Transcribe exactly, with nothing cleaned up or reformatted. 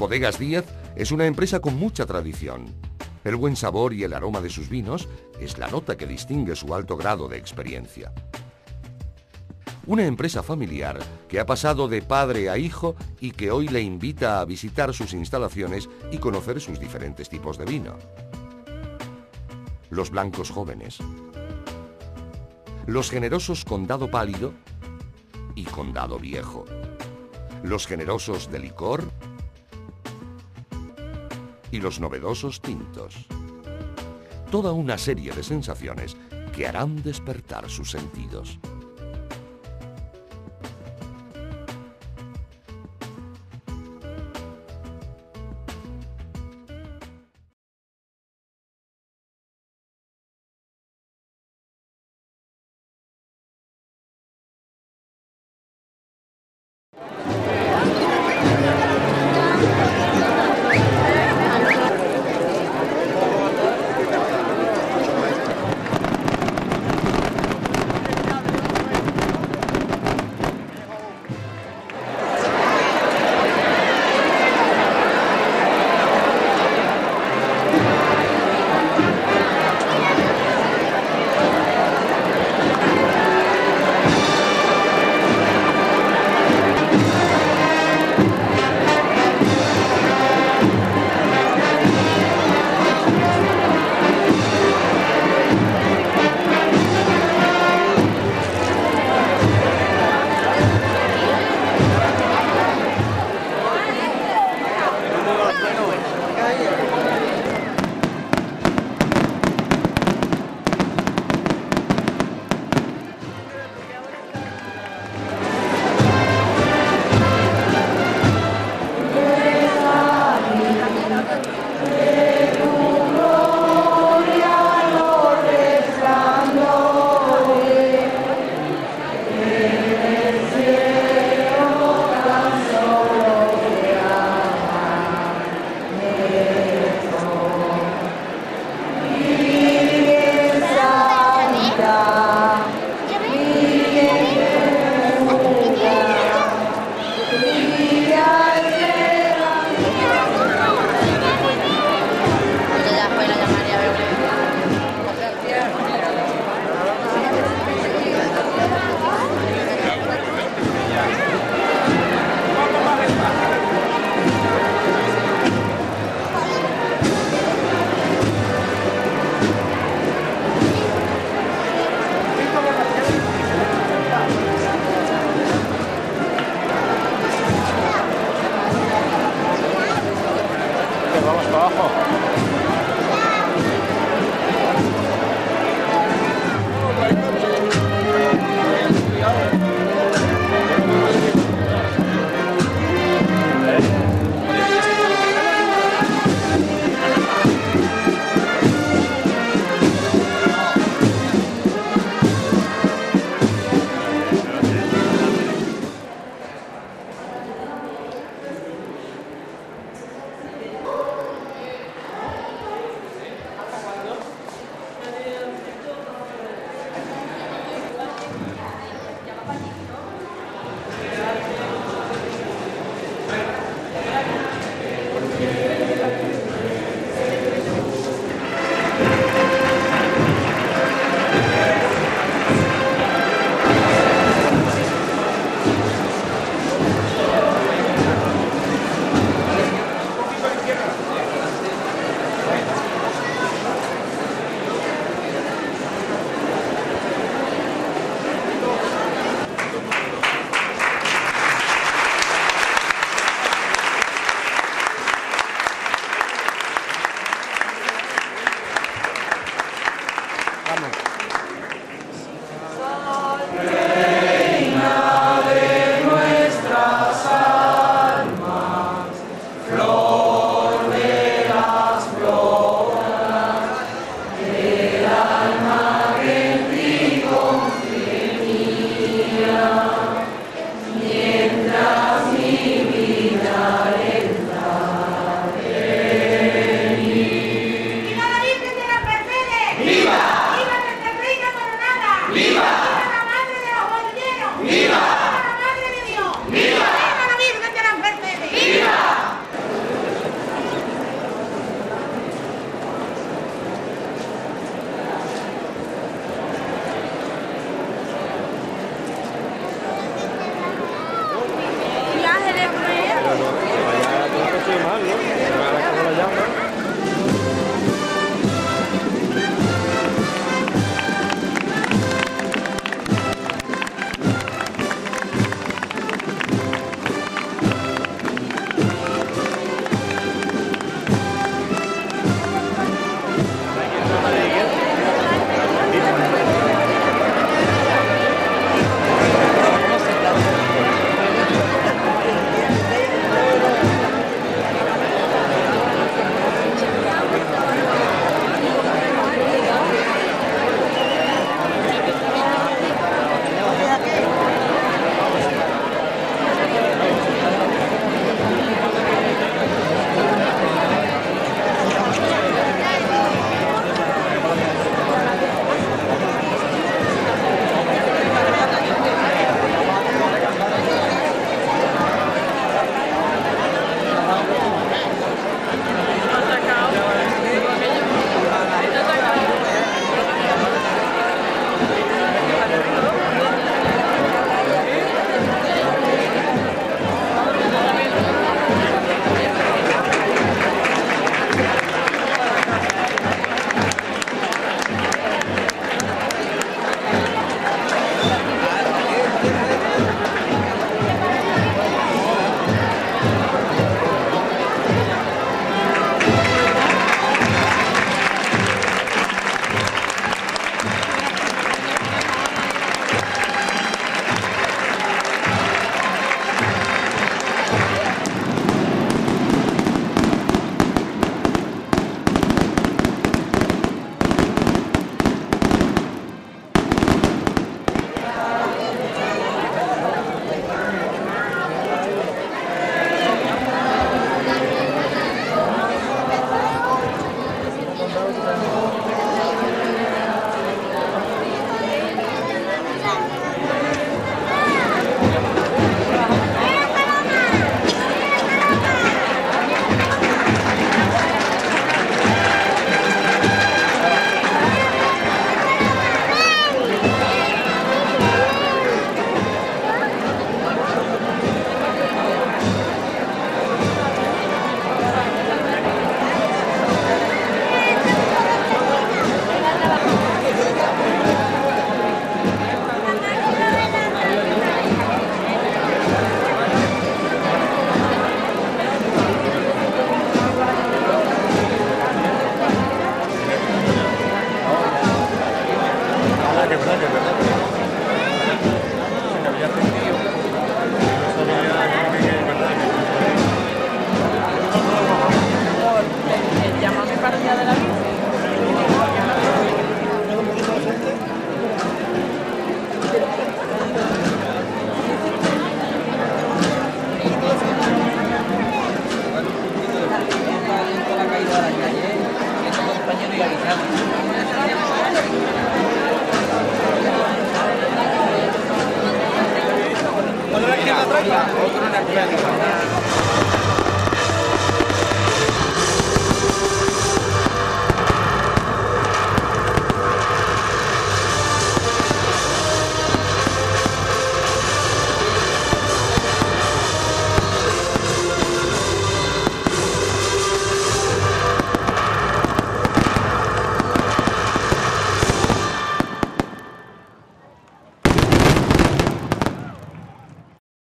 Bodegas Díaz es una empresa con mucha tradición. El buen sabor y el aroma de sus vinos es la nota que distingue su alto grado de experiencia. Una empresa familiar que ha pasado de padre a hijo y que hoy le invita a visitar sus instalaciones y conocer sus diferentes tipos de vino. Los blancos jóvenes, los generosos Condado pálido y Condado viejo, los generosos de licor y los novedosos tintos. Toda una serie de sensaciones que harán despertar sus sentidos. mal, ¿no?